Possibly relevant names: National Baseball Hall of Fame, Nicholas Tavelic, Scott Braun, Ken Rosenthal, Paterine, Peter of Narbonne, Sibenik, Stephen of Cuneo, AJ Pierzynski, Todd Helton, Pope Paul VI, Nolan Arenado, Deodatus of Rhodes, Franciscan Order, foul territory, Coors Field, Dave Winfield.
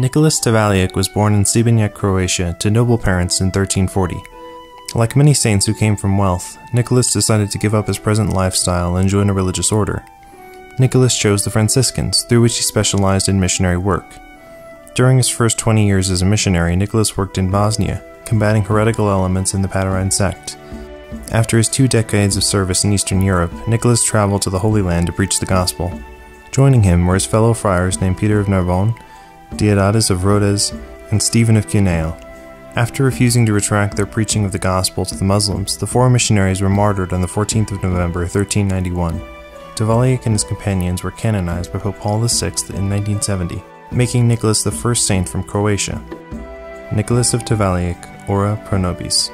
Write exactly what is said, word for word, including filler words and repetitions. Nicholas Tavelic was born in Sibenik, Croatia, to noble parents in thirteen forty. Like many saints who came from wealth, Nicholas decided to give up his present lifestyle and join a religious order. Nicholas chose the Franciscans, through which he specialized in missionary work. During his first twenty years as a missionary, Nicholas worked in Bosnia, combating heretical elements in the Paterine sect. After his two decades of service in Eastern Europe, Nicholas traveled to the Holy Land to preach the gospel. Joining him were his fellow friars named Peter of Narbonne, Deodatus of Rhodes, and Stephen of Cuneo. After refusing to retract their preaching of the gospel to the Muslims, the four missionaries were martyred on the fourteenth of November, thirteen ninety-one. Tavelic and his companions were canonized by Pope Paul the sixth in nineteen seventy, making Nicholas the first saint from Croatia. Nicholas of Tavelic, ora pro nobis.